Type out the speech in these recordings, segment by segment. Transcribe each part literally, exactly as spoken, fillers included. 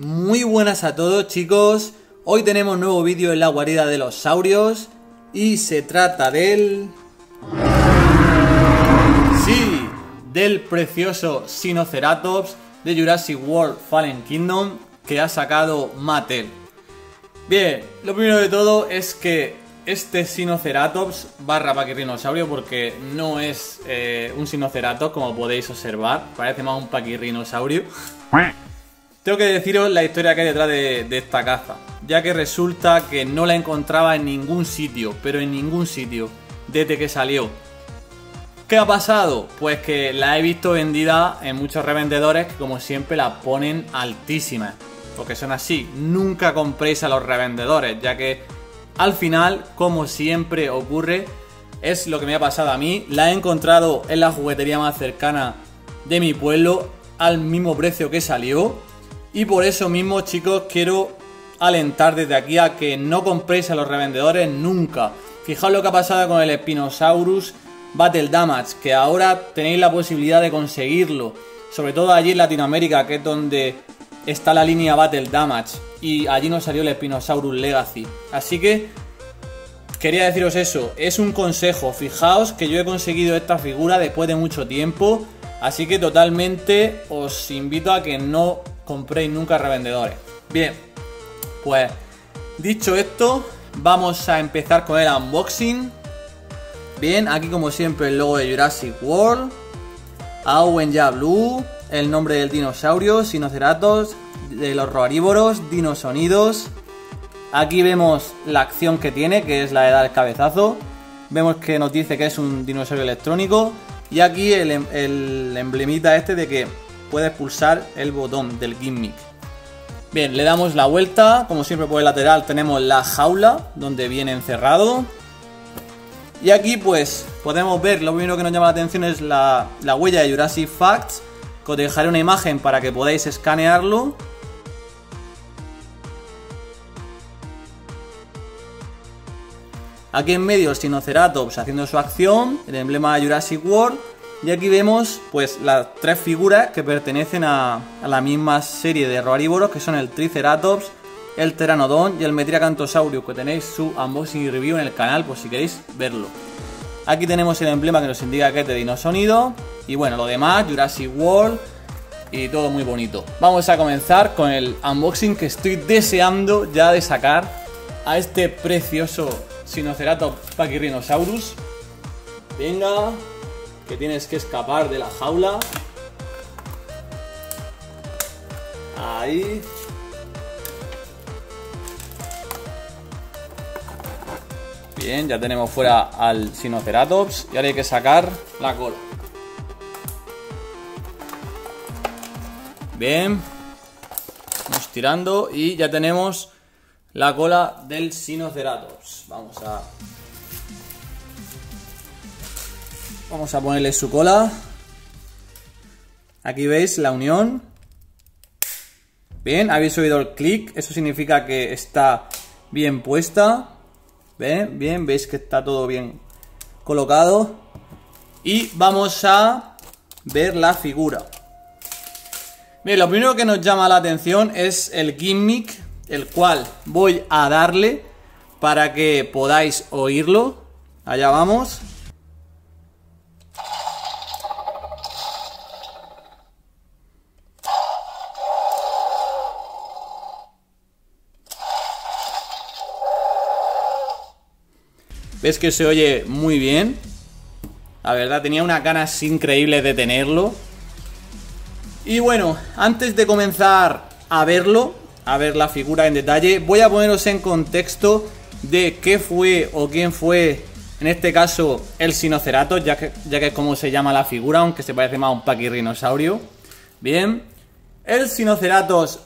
Muy buenas a todos, chicos. Hoy tenemos nuevo vídeo en la guarida de los saurios y se trata del... Sí, del precioso Sinoceratops de Jurassic World Fallen Kingdom que ha sacado Mattel. Bien, lo primero de todo es que este Sinoceratops barra Pachyrhinosaurio, porque no es eh, un Sinoceratops como podéis observar, parece más un Pachyrhinosaurio. Tengo que deciros la historia que hay detrás de, de esta caza, ya que resulta que no la encontraba en ningún sitio, pero en ningún sitio, desde que salió. ¿Qué ha pasado? Pues que la he visto vendida en muchos revendedores que, como siempre, la ponen altísima, porque son así. Nunca compréis a los revendedores, ya que al final, como siempre ocurre, es lo que me ha pasado a mí. La he encontrado en la juguetería más cercana de mi pueblo al mismo precio que salió. Y por eso mismo, chicos, quiero alentar desde aquí a que no compréis a los revendedores nunca. Fijaos lo que ha pasado con el Spinosaurus Battle Damage, que ahora tenéis la posibilidad de conseguirlo, sobre todo allí en Latinoamérica, que es donde está la línea Battle Damage, y allí nos salió el Spinosaurus Legacy. Así que quería deciros eso, es un consejo. Fijaos que yo he conseguido esta figura después de mucho tiempo, así que totalmente os invito a que no compréis nunca revendedores. Bien, pues dicho esto, vamos a empezar con el unboxing. Bien, aquí como siempre el logo de Jurassic World, a Owen y a Blue, el nombre del dinosaurio, Sinoceratops, de los Roarívoros, Dinosonidos. Aquí vemos la acción que tiene, que es la de dar el cabezazo. Vemos que nos dice que es un dinosaurio electrónico. Y aquí el, el emblemita este de que puedes pulsar el botón del gimmick. Bien, le damos la vuelta. Como siempre, por el lateral tenemos la jaula donde viene encerrado. Y aquí pues podemos ver, lo primero que nos llama la atención es la, la huella de Jurassic Facts, que os dejaré una imagen para que podáis escanearlo. Aquí en medio el Sinoceratops haciendo su acción, el emblema de Jurassic World. Y aquí vemos pues las tres figuras que pertenecen a, a la misma serie de roarívoros, que son el Triceratops, el Pteranodon y el Metriacanthosaurus, que tenéis su unboxing y review en el canal por si queréis verlo. Aquí tenemos el emblema que nos indica que es de Dinosonidos. Y bueno, lo demás, Jurassic World y todo muy bonito. Vamos a comenzar con el unboxing que estoy deseando ya de sacar a este precioso Sinoceratops Pachyrhinosaurus. Venga, que tienes que escapar de la jaula. Ahí. Bien, ya tenemos fuera al Sinoceratops y ahora hay que sacar la cola. Bien, vamos tirando y ya tenemos la cola del Sinoceratops. Vamos a... Vamos a ponerle su cola. Aquí veis la unión. Bien, habéis oído el clic. Eso significa que está bien puesta. Bien, bien, veis que está todo bien colocado. Y vamos a ver la figura. Bien, lo primero que nos llama la atención es el gimmick, el cual voy a darle para que podáis oírlo. Allá vamos. ¿Ves que se oye muy bien? La verdad, tenía unas ganas increíbles de tenerlo. Y bueno, antes de comenzar a verlo, a ver la figura en detalle, voy a poneros en contexto de qué fue o quién fue, en este caso, el Sinoceratops, ya que, ya que es como se llama la figura, aunque se parece más a un Pachyrhinosaurio. Bien, el Sinoceratos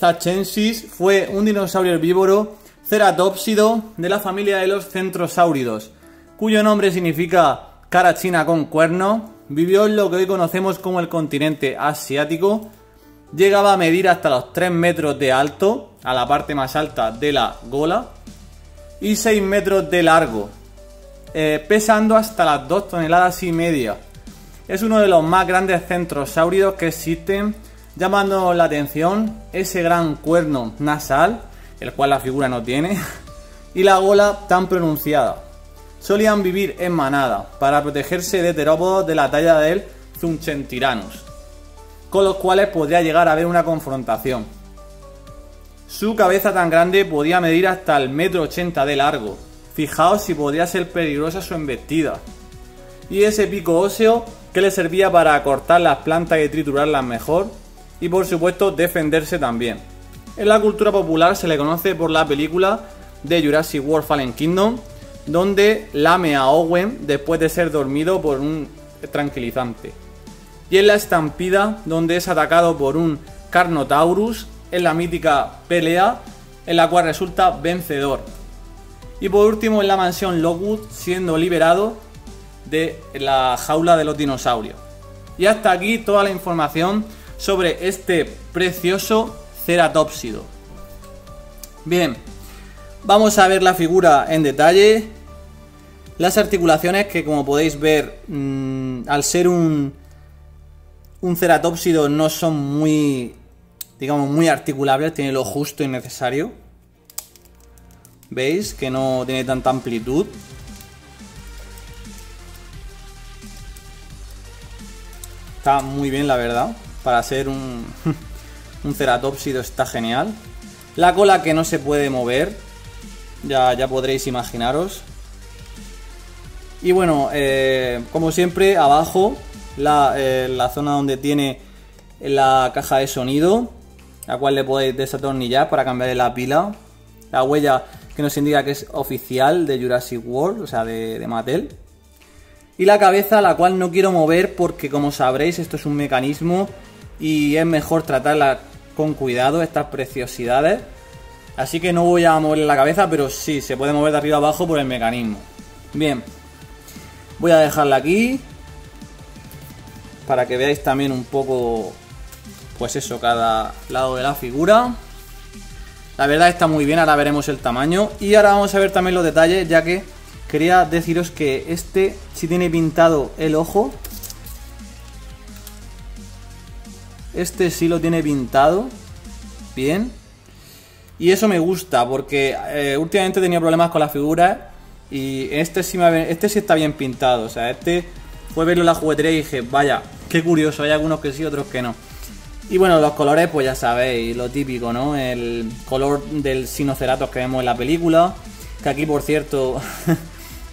Zatchensis fue un dinosaurio herbívoro ceratopsido de la familia de los centrosáuridos, cuyo nombre significa cara china con cuerno. Vivió en lo que hoy conocemos como el continente asiático. Llegaba a medir hasta los tres metros de alto, a la parte más alta de la gola, y seis metros de largo, eh, pesando hasta las dos toneladas y media. Es uno de los más grandes centrosáuridos que existen, llamándonos la atención ese gran cuerno nasal, el cual la figura no tiene, y la gola tan pronunciada. Solían vivir en manada para protegerse de terópodos de la talla del Zunchentiranus, con los cuales podría llegar a haber una confrontación. Su cabeza tan grande podía medir hasta el metro ochenta de largo. Fijaos si podría ser peligrosa su embestida. Y ese pico óseo que le servía para cortar las plantas y triturarlas mejor, y por supuesto defenderse también. En la cultura popular se le conoce por la película de Jurassic World Fallen Kingdom, donde lame a Owen después de ser dormido por un tranquilizante. Y en la estampida, donde es atacado por un Carnotaurus en la mítica pelea, en la cual resulta vencedor. Y por último en la mansión Lockwood, siendo liberado de la jaula de los dinosaurios. Y hasta aquí toda la información sobre este precioso ceratopsido. Bien, vamos a ver la figura en detalle. Las articulaciones que, como podéis ver, mmm, al ser un, un ceratopsido no son muy, digamos, muy articulables, tiene lo justo y necesario. ¿Veis? Que no tiene tanta amplitud. Está muy bien, la verdad. Para ser un, un ceratopsido está genial. La cola que no se puede mover. Ya, ya podréis imaginaros. Y bueno, eh, como siempre, abajo la, eh, la zona donde tiene la caja de sonido, la cual le podéis desatornillar para cambiarle la pila. La huella que nos indica que es oficial de Jurassic World, o sea, de, de Mattel. Y la cabeza, la cual no quiero mover porque, como sabréis, esto es un mecanismo y es mejor tratarla con cuidado, estas preciosidades. Así que no voy a mover la cabeza, pero sí, se puede mover de arriba abajo por el mecanismo. Bien, voy a dejarla aquí para que veáis también un poco, pues eso, cada lado de la figura. La verdad está muy bien, ahora veremos el tamaño. Y ahora vamos a ver también los detalles, ya que quería deciros que este sí tiene pintado el ojo. Este sí lo tiene pintado. Bien. Y eso me gusta porque eh, últimamente tenía problemas con las figuras. Y este sí, me, este sí está bien pintado. O sea, este fue verlo en la juguetería y dije, vaya, qué curioso. Hay algunos que sí, otros que no. Y bueno, los colores, pues ya sabéis, lo típico, ¿no? El color del Sinoceratops que vemos en la película. Que aquí, por cierto,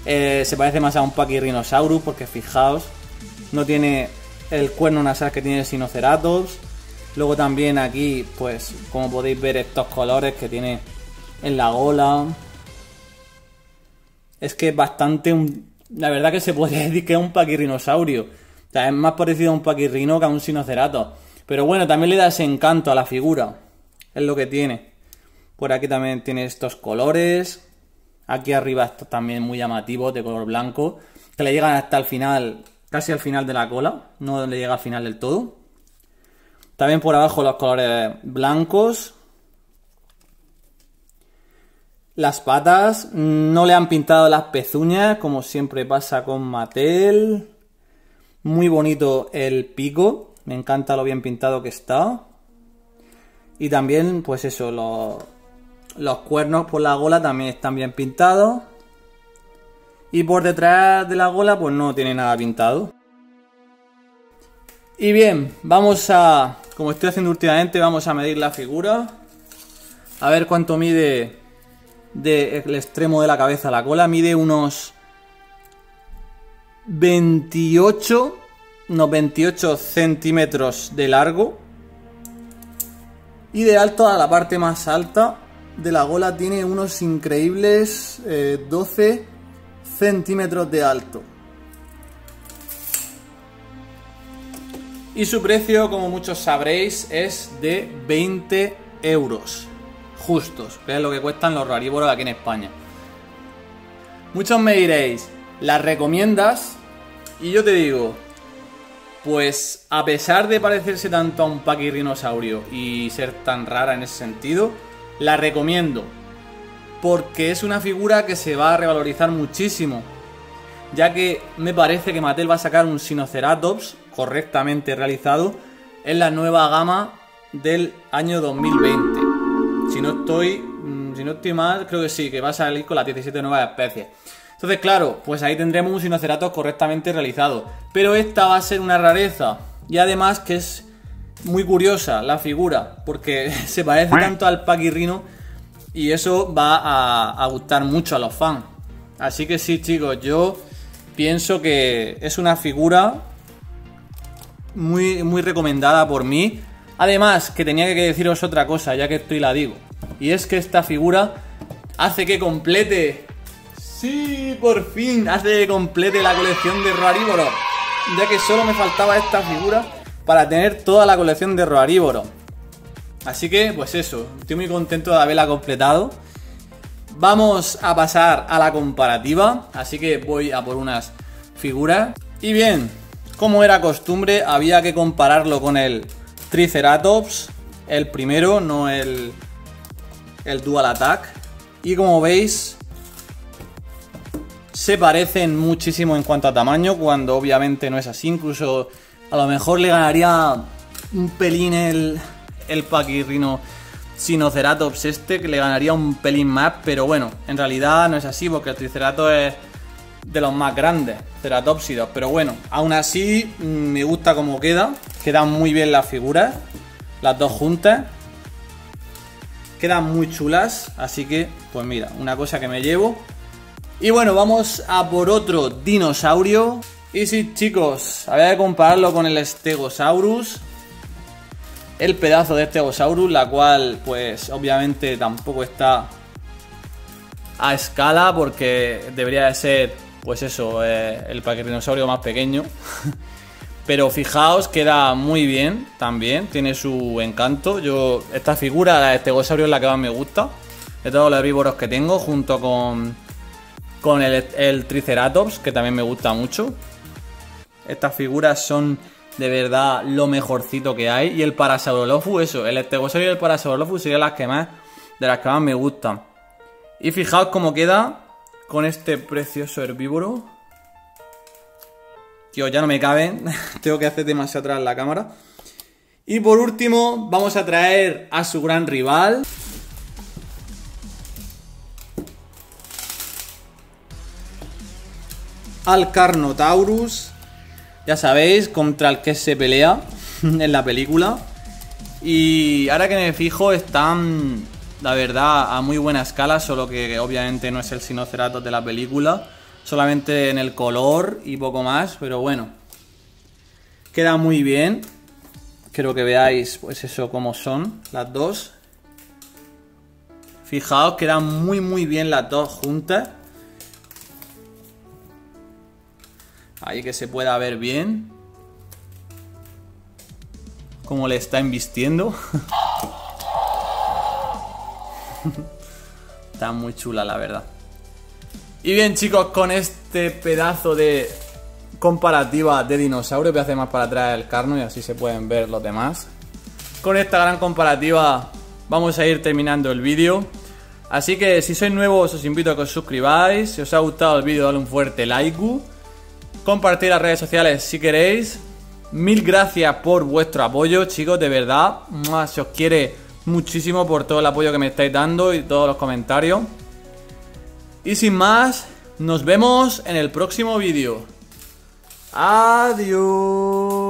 eh, se parece más a un Pachyrhinosaurus, porque fijaos, no tiene el cuerno nasal que tiene el Sinoceratops. Luego también aquí, pues, como podéis ver, estos colores que tiene en la gola. Es que es bastante un... La verdad que se podría decir que es un Pachyrhinosaurio. O sea, es más parecido a un Pachyrhino que a un Sinoceratops. Pero bueno, también le da ese encanto a la figura. Es lo que tiene. Por aquí también tiene estos colores. Aquí arriba está también muy llamativo, de color blanco, que le llegan hasta el final, casi al final de la cola, no le llega al final del todo. También por abajo los colores blancos. Las patas, no le han pintado las pezuñas, como siempre pasa con Mattel. Muy bonito el pico, me encanta lo bien pintado que está. Y también, pues eso, los... Los cuernos por la gola también están bien pintados. Y por detrás de la gola pues no tiene nada pintado. Y bien, vamos a... Como estoy haciendo últimamente, vamos a medir la figura. A ver cuánto mide del extremo de la cabeza a la cola. Mide unos veintiocho... Unos veintiocho centímetros de largo. Y de alto a la parte más alta de la gola tiene unos increíbles eh, doce centímetros de alto. Y su precio, como muchos sabréis, es de veinte euros justos, que es lo que cuestan los roarívoros aquí en España. Muchos me diréis, ¿las recomiendas? Y yo te digo, pues a pesar de parecerse tanto a un Pachyrhinosaurio y ser tan rara en ese sentido, la recomiendo, porque es una figura que se va a revalorizar muchísimo, ya que me parece que Mattel va a sacar un Sinoceratops correctamente realizado es la nueva gama del año dos mil veinte. Si no estoy, si no estoy mal, creo que sí, que va a salir con las diecisiete nuevas especies. Entonces, claro, pues ahí tendremos un Sinoceratops correctamente realizado. Pero esta va a ser una rareza. Y además que es muy curiosa la figura, porque se parece tanto al Pachyrhino y eso va a, a gustar mucho a los fans. Así que sí, chicos, yo pienso que es una figura muy, muy recomendada por mí. Además, que tenía que deciros otra cosa, ya que estoy la digo. Y es que esta figura hace que complete... ¡Sí! ¡Por fin! Hace que complete la colección de Roarívoros, ya que solo me faltaba esta figura para tener toda la colección de Roarívoros. Así que, pues eso, estoy muy contento de haberla completado. Vamos a pasar a la comparativa, así que voy a por unas figuras. Y bien, como era costumbre, había que compararlo con el Triceratops, el primero, no el, el Dual Attack. Y como veis, se parecen muchísimo en cuanto a tamaño, cuando obviamente no es así. Incluso a lo mejor le ganaría un pelín el, el Pachyrhino Sinoceratops este, que le ganaría un pelín más, pero bueno, en realidad no es así, porque el Triceratops es de los más grandes, Ceratopsidos. Pero bueno, aún así me gusta como queda, quedan muy bien las figuras, las dos juntas, quedan muy chulas, así que, pues mira, una cosa que me llevo. Y bueno, vamos a por otro dinosaurio, y sí, chicos, había que compararlo con el Stegosaurus, el pedazo de Stegosaurus, la cual pues obviamente tampoco está a escala, porque debería de ser pues eso, eh, el Pachyrhinosaurio más pequeño. Pero fijaos, queda muy bien también, tiene su encanto. Yo esta figura, la de Stegosaurio, es la que más me gusta de todos los herbívoros que tengo, junto con con el, el Triceratops, que también me gusta mucho. Estas figuras son de verdad lo mejorcito que hay. Y el Parasaurolophus, eso, el Stegosaurus y el Parasaurolophus serían las que más, de las que más me gustan. Y fijaos cómo queda con este precioso herbívoro. Tío, ya no me caben. Tengo que hacer demasiado atrás la cámara. Y por último, vamos a traer a su gran rival. Al Carnotaurus. Ya sabéis, contra el que se pelea en la película. Y ahora que me fijo, están, la verdad, a muy buena escala, solo que obviamente no es el Sinoceratops de la película. Solamente en el color y poco más, pero bueno. Queda muy bien. Quiero que veáis, pues eso, cómo son las dos. Fijaos, quedan muy muy bien las dos juntas. Ahí que se pueda ver bien cómo le está embistiendo. Está muy chula, la verdad. Y bien, chicos, con este pedazo de comparativa de dinosaurio, voy a hacer más para atrás el Carno y así se pueden ver los demás. Con esta gran comparativa vamos a ir terminando el vídeo. Así que si sois nuevos, os invito a que os suscribáis. Si os ha gustado el vídeo, dadle un fuerte like. Compartid las redes sociales si queréis. Mil gracias por vuestro apoyo, chicos, de verdad. Se os quiere muchísimo por todo el apoyo que me estáis dando y todos los comentarios. Y sin más, nos vemos en el próximo vídeo. Adiós.